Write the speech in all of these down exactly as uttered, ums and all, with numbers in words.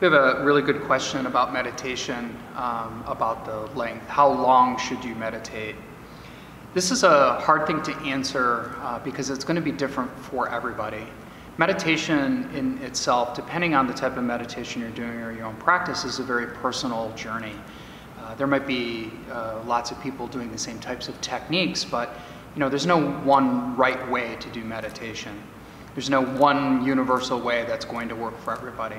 We have a really good question about meditation, um, about the length. How long should you meditate? This is a hard thing to answer uh, because it's going to be different for everybody. Meditation in itself, depending on the type of meditation you're doing or your own practice, is a very personal journey. Uh, there might be uh, lots of people doing the same types of techniques, but you know, there's no one right way to do meditation. There's no one universal way that's going to work for everybody.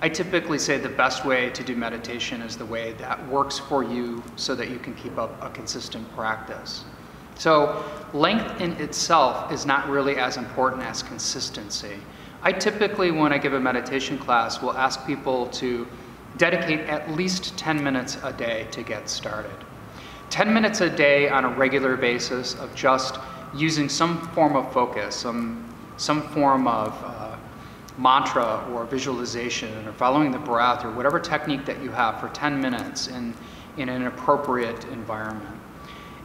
I typically say the best way to do meditation is the way that works for you so that you can keep up a consistent practice. So length in itself is not really as important as consistency. I typically, when I give a meditation class, will ask people to dedicate at least ten minutes a day to get started. ten minutes a day on a regular basis of just using some form of focus, some, some form of uh, mantra or visualization or following the breath or whatever technique that you have for ten minutes in, in an appropriate environment.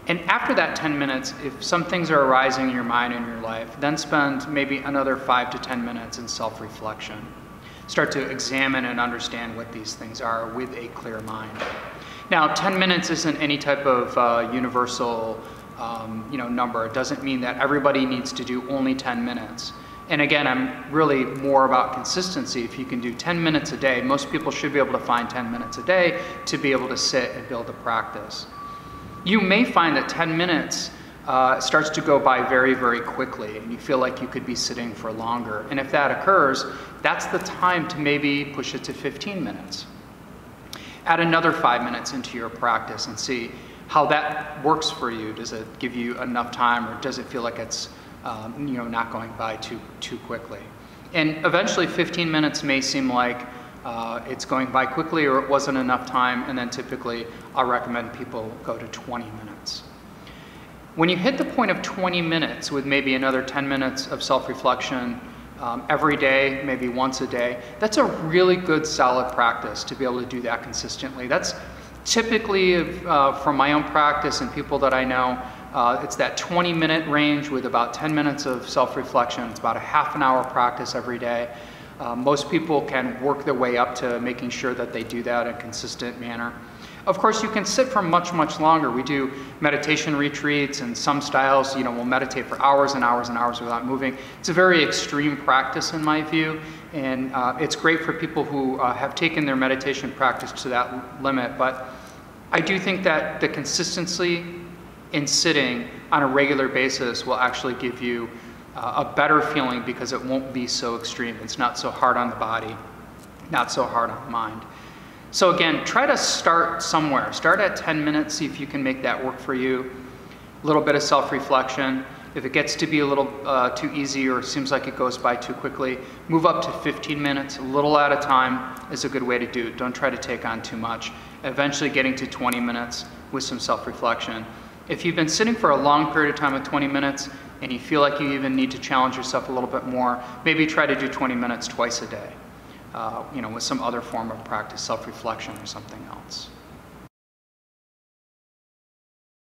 And after that ten minutes, if some things are arising in your mind and your life, then spend maybe another five to ten minutes in self-reflection. Start to examine and understand what these things are with a clear mind. Now, ten minutes isn't any type of uh, universal um, you know, number. It doesn't mean that everybody needs to do only ten minutes. And again, I'm really more about consistency. If you can do ten minutes a day, most people should be able to find ten minutes a day to be able to sit and build a practice. You may find that ten minutes uh, starts to go by very, very quickly, and you feel like you could be sitting for longer. And if that occurs, that's the time to maybe push it to fifteen minutes. Add another five minutes into your practice and see how that works for you. Does it give you enough time, or does it feel like it's um, you know, not going by too, too quickly? And eventually fifteen minutes may seem like Uh, it's going by quickly or it wasn't enough time, and then typically I'll recommend people go to twenty minutes. When you hit the point of twenty minutes with maybe another ten minutes of self-reflection um, every day, maybe once a day, that's a really good solid practice to be able to do that consistently. That's typically uh, from my own practice and people that I know, uh, it's that twenty minute range with about ten minutes of self-reflection. It's about a half an hour practice every day. Uh, most people can work their way up to making sure that they do that in a consistent manner. Of course, you can sit for much, much longer. We do meditation retreats, and some styles, you know, we'll meditate for hours and hours and hours without moving. It's a very extreme practice in my view, and uh, it's great for people who uh, have taken their meditation practice to that limit. But I do think that the consistency in sitting on a regular basis will actually give you Uh, a better feeling, because it won't be so extreme. It's not so hard on the body, not so hard on the mind. So again, try to start somewhere. Start at ten minutes, see if you can make that work for you. A little bit of self-reflection. If it gets to be a little uh, too easy or seems like it goes by too quickly, move up to fifteen minutes, a little at a time is a good way to do it. Don't try to take on too much. Eventually getting to twenty minutes with some self-reflection. If you've been sitting for a long period of time with twenty minutes, and you feel like you even need to challenge yourself a little bit more, maybe try to do twenty minutes twice a day, uh, you know, with some other form of practice, self-reflection or something else.